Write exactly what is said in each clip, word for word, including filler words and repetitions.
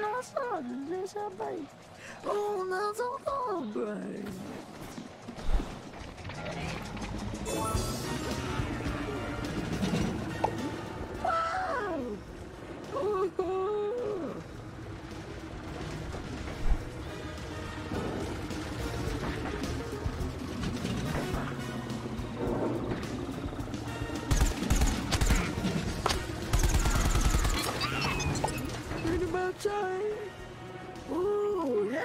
Nossa, deixa bem. Oh, não sou tão bem. Uau! Uhul! Oh, yeah.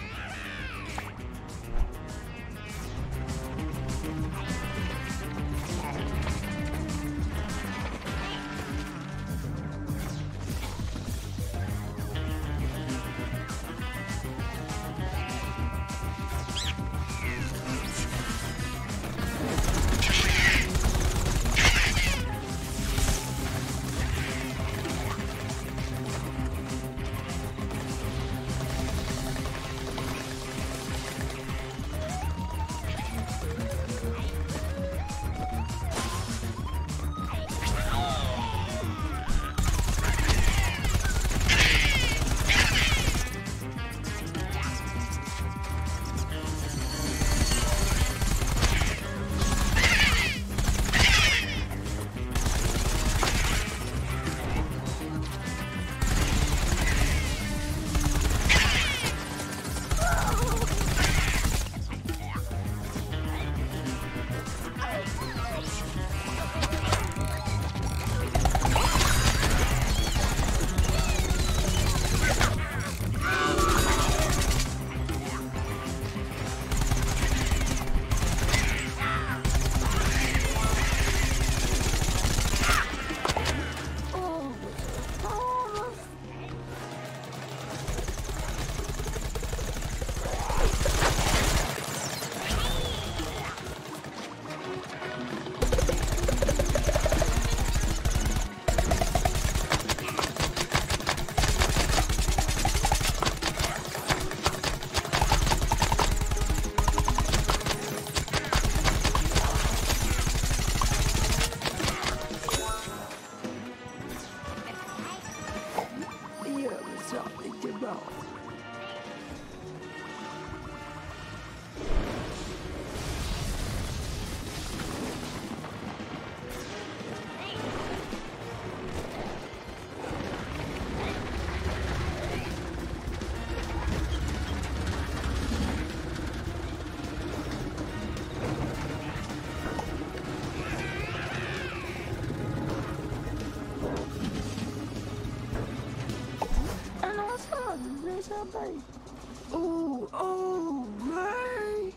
Oh, oh, my!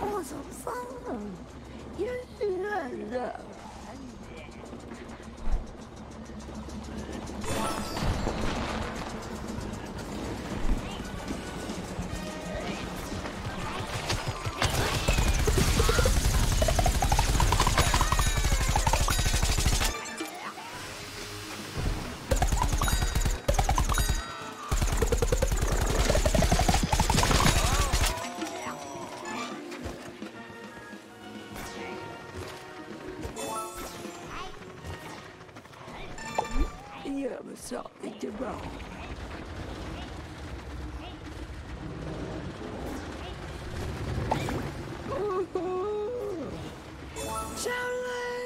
Oh, so fun! You should love. Challenge!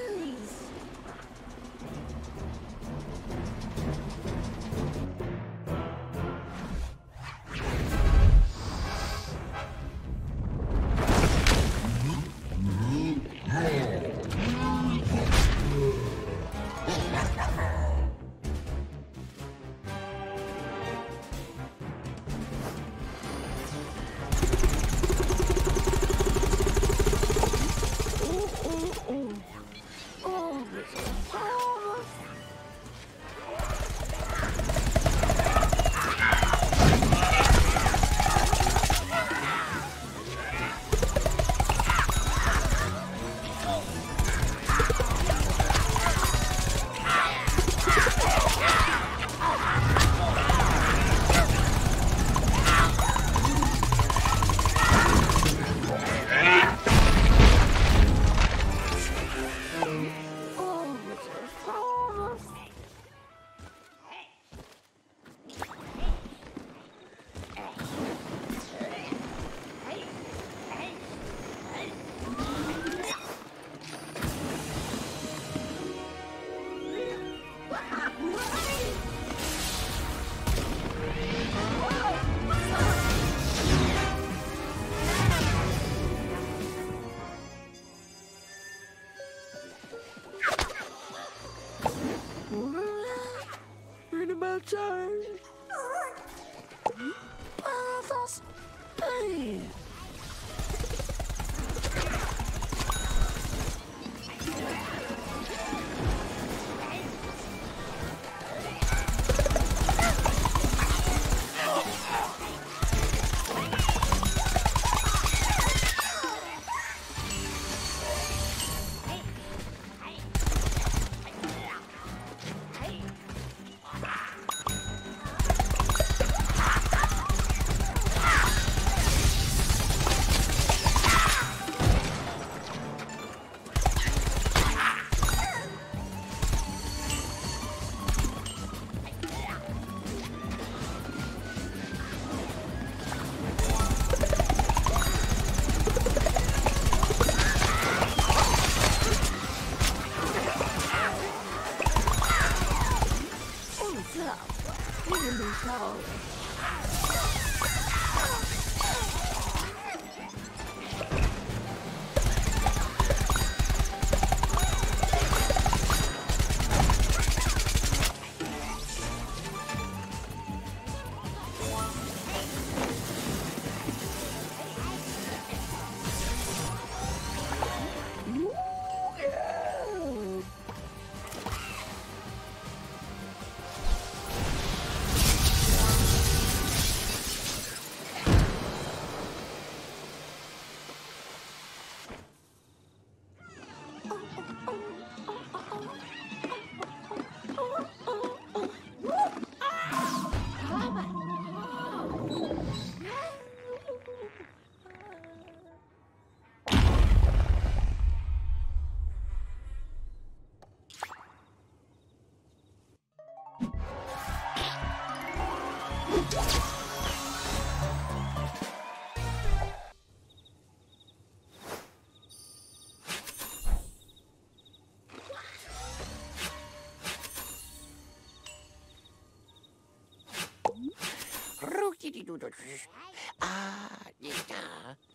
Ah, yeah.